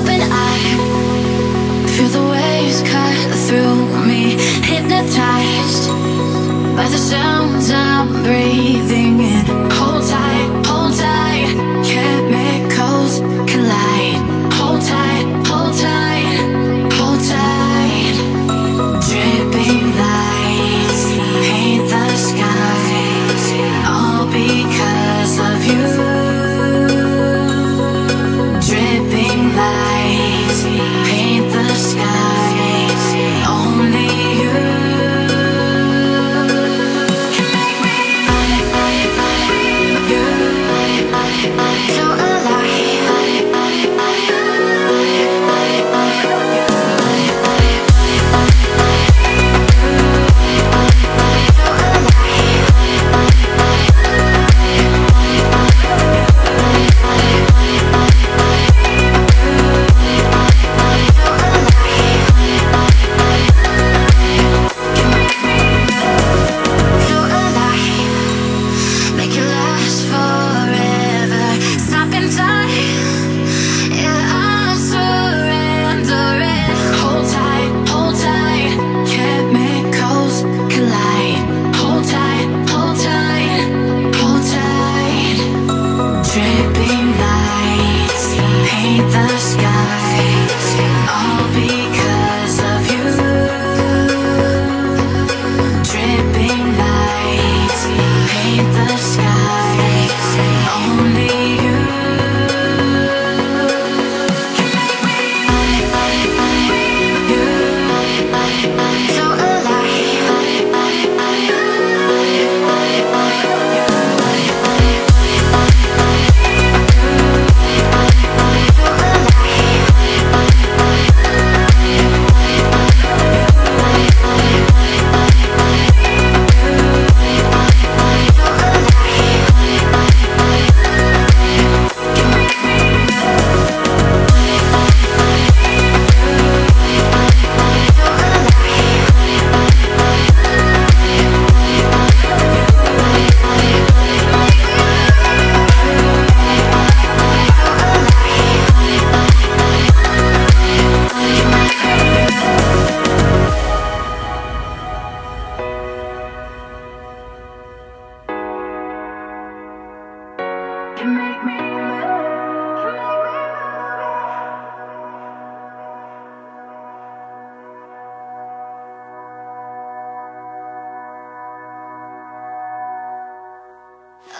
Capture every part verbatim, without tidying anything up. open, I feel the waves cut through me, hypnotized by the sounds I'm breathing in. Hold tight, hold tight, chemicals collide. Hold tight, hold tight, hold tight. Dripping lights paint the skies, all because of you.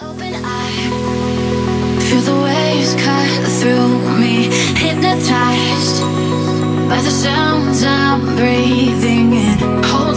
Open, I feel the waves cut through me, hypnotized by the sounds I'm breathing in.